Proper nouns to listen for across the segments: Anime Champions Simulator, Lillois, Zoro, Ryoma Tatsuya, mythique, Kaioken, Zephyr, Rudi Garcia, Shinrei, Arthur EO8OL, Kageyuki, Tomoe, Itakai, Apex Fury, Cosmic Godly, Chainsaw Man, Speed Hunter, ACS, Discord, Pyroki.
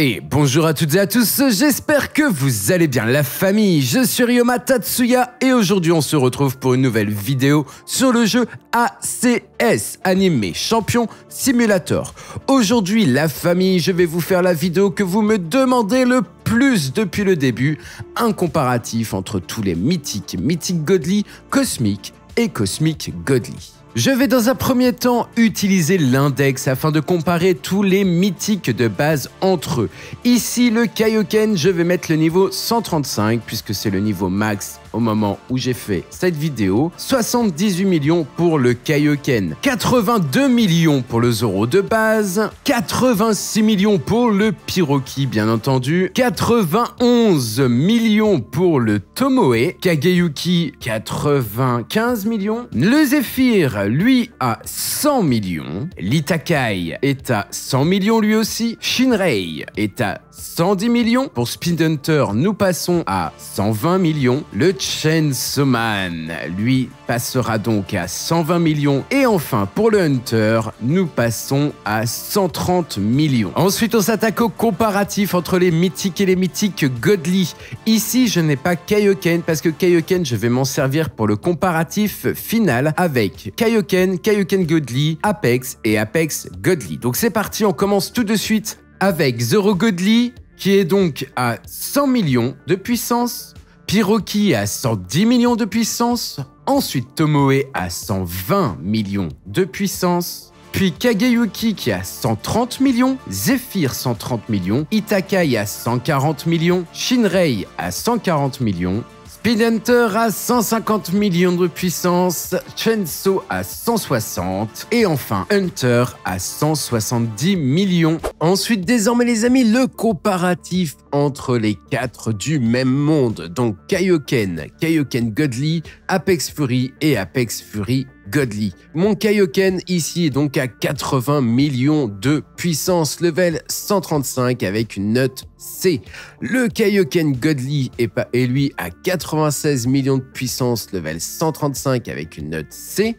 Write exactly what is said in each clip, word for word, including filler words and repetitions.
Et bonjour à toutes et à tous, j'espère que vous allez bien la famille, je suis Ryoma Tatsuya et aujourd'hui on se retrouve pour une nouvelle vidéo sur le jeu A C S, Anime Champions Simulator. Aujourd'hui la famille, je vais vous faire la vidéo que vous me demandez le plus depuis le début, un comparatif entre tous les mythiques, mythiques Godly, Cosmic et Cosmic Godly. Je vais dans un premier temps utiliser l'index afin de comparer tous les mythiques de base entre eux. Ici, le Kaioken, je vais mettre le niveau cent trente-cinq puisque c'est le niveau max au moment où j'ai fait cette vidéo. soixante-dix-huit millions pour le Kaioken, quatre-vingt-deux millions pour le Zoro de base, quatre-vingt-six millions pour le Pyroki bien entendu, quatre-vingt-onze millions pour le Tomoe, Kageyuki quatre-vingt-quinze millions, le Zephyr lui à cent millions, l'Itakai est à cent millions lui aussi, Shinrei est à cent dix millions, pour Speed Hunter nous passons à cent vingt millions, le Chainsaw Man, lui, passera donc à cent vingt millions. Et enfin, pour le Hunter, nous passons à cent trente millions. Ensuite, on s'attaque au comparatif entre les mythiques et les mythiques Godly. Ici, je n'ai pas Kaioken, parce que Kaioken, je vais m'en servir pour le comparatif final avec Kaioken, Kaioken Godly, Apex et Apex Godly. Donc c'est parti, on commence tout de suite avec Zoro Godly, qui est donc à cent millions de puissance. Pyroki à cent dix millions de puissance, ensuite Tomoe à cent vingt millions de puissance, puis Kageyuki qui a cent trente millions, Zephyr cent trente millions, Itakai à cent quarante millions, Shinrei à cent quarante millions, Speed Hunter à cent cinquante millions de puissance, Chainsaw à cent soixante et enfin Hunter à cent soixante-dix millions. Ensuite désormais les amis, le comparatif entre les quatre du même monde, donc Kaioken, Kaioken Godly, Apex Fury et Apex Fury Godly. Mon Kaioken ici est donc à quatre-vingts millions de puissance, level cent trente-cinq avec une note C. Le Kaioken Godly est, est lui à quatre-vingt-seize millions de puissance, level cent trente-cinq avec une note C.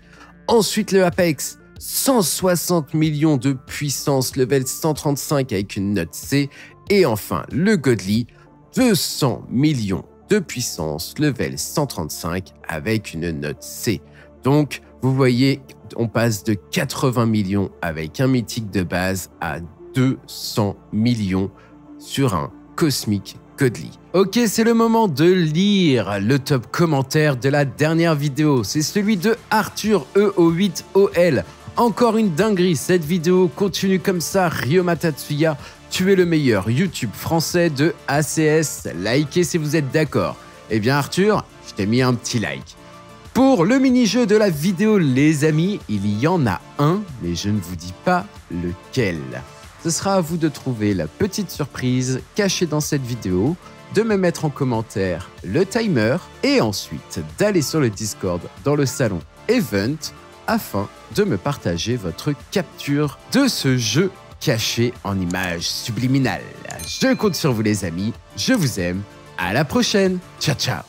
Ensuite le Apex, cent soixante millions de puissance, level cent trente-cinq avec une note C. Et enfin le Godly, deux cents millions de puissance, level cent trente-cinq avec une note C. Donc, vous voyez, on passe de quatre-vingts millions avec un mythique de base à deux cents millions sur un Cosmic Godly. Ok, c'est le moment de lire le top commentaire de la dernière vidéo. C'est celui de Arthur E O huit O L. Encore une dinguerie, cette vidéo continue comme ça, Ryoma Tatsuya. Tu es le meilleur YouTube français de A C S. Likez si vous êtes d'accord. Eh bien Arthur, je t'ai mis un petit like. Pour le mini-jeu de la vidéo, les amis, il y en a un, mais je ne vous dis pas lequel. Ce sera à vous de trouver la petite surprise cachée dans cette vidéo, de me mettre en commentaire le timer, et ensuite d'aller sur le Discord dans le salon Event, afin de me partager votre capture de ce jeu caché en images subliminales. Je compte sur vous les amis, je vous aime, à la prochaine, ciao ciao.